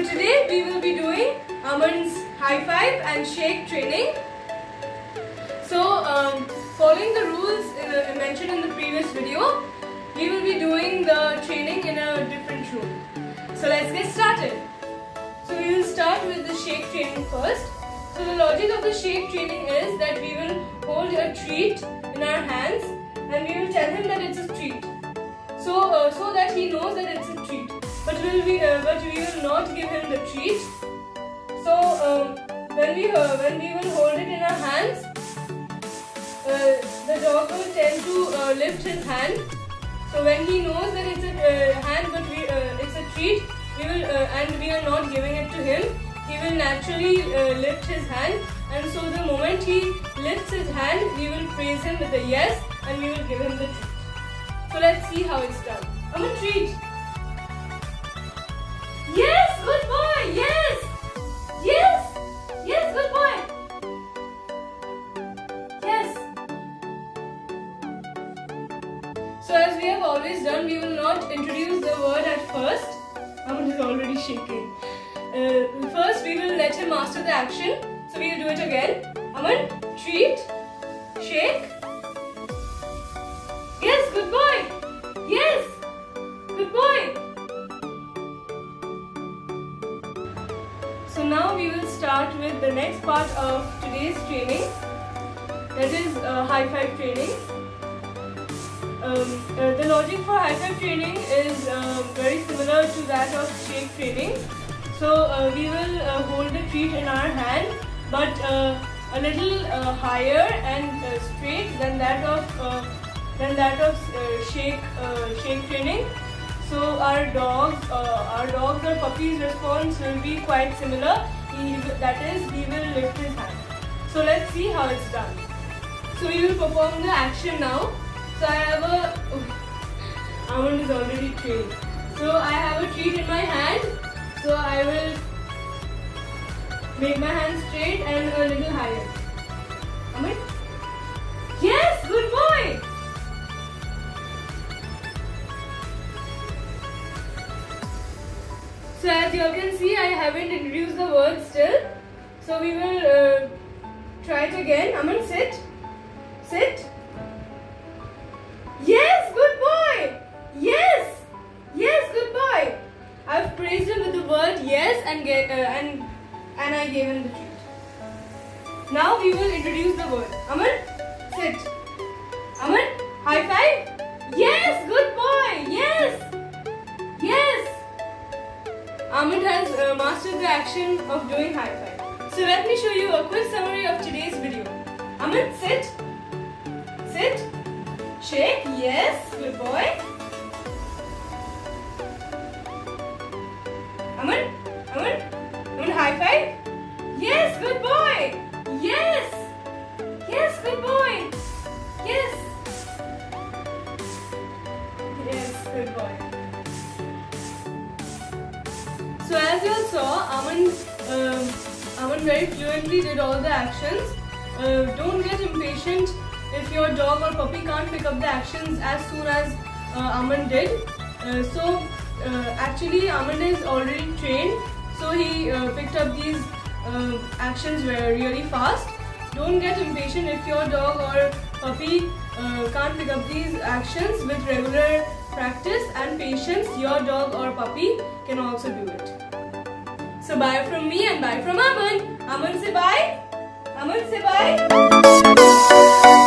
So today we will be doing Almond's high five and shake training. So following the rules mentioned in the previous video, we will be doing the training in a different room. So let's get started. So we will start with the shake training first. So the logic of the shake training is that we will hold a treat in our hands and we will tell him that it's a treat. So that he knows that it's a treat. But we will not give him the treat. So when we will hold it in our hands, the dog will tend to lift his hand. So when he knows that it's a hand, but it's a treat, we are not giving it to him. He will naturally lift his hand, and so the moment he lifts his hand, we will praise him with a yes, and we will give him the treat. So let's see how it's done. I'm a treat. Yes, good boy. Yes, yes, yes, good boy. Yes. So as we have always done, we will not introduce the word at first. Almond is already shaking. First, we will let him master the action. So we will do it again. Almond, treat, shake. Yes, good boy. Yes, good boy. So now we will start with the next part of today's training, that is high five training. The logic for high five training is very similar to that of shake training. So we will hold the treat in our hand, but a little higher and straight than that of shake training. So our dogs or puppies' response will be quite similar. He will lift his hand. So let's see how it's done. So we will perform the action now. So I have Almond is already trained. So I have a treat in my hand. So I will make my hand straight and a little higher. Almond? Yes, good boy. So as you all can see, I haven't introduced the word still. So we will try it again. Almond, sit. Sit. Yes, good boy. Yes. Yes, good boy. I've praised him with the word yes and I gave him the treat. Now we will introduce the word. Almond, sit. Almond, high five. Yes, good boy. Yes. Yes. Almond has mastered the action of doing high five. So let me show you a quick summary of today's video. Almond, sit. Sit. Shake. Yes. Good boy. Almond. Almond. Almond, high five. Yes. Good boy. Yes. Yes. Good boy. Yes. Yes. Good boy. So as you all saw, Almond very fluently did all the actions. Don't get impatient if your dog or puppy can't pick up the actions as soon as Almond did. Actually Almond is already trained, so he picked up these actions really fast. Don't get impatient if your dog or puppy can't pick up these actions. With regular practice and patience, your dog or puppy can also do it. So bye from me and bye from Almond. Almond say bye. Almond say bye.